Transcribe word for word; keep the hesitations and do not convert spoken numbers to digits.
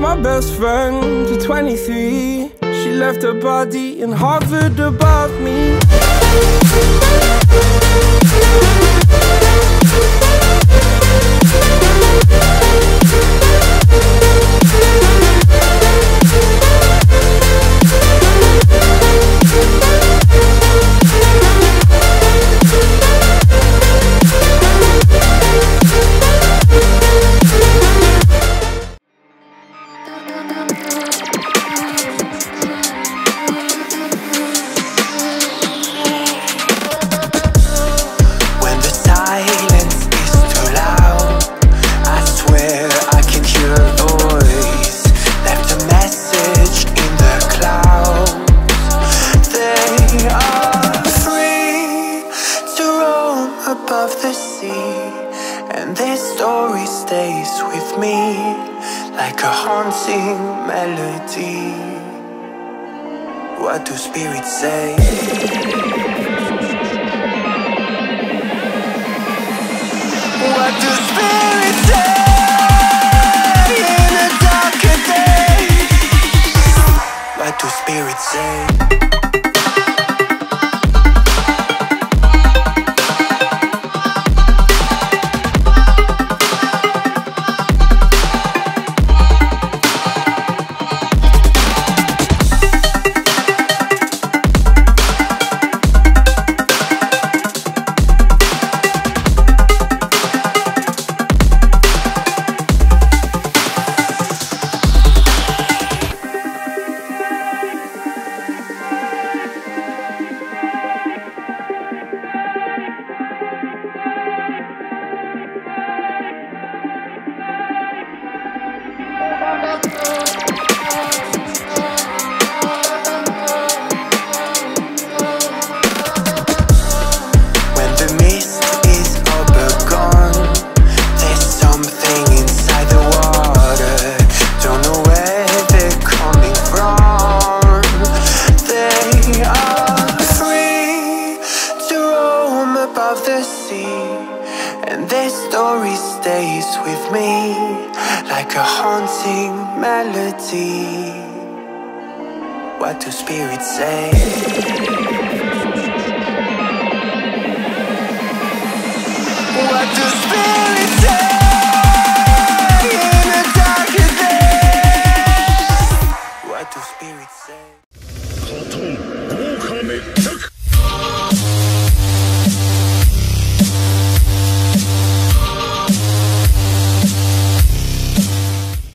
lost my best friend to twenty-three. She left her body and hovered above me. Above the sea, and this story stays with me like a haunting melody. What do spirits say? What do spirits say in a darker day? What do spirits say? Stays with me like a haunting melody. What do spirits say? What do spirits say?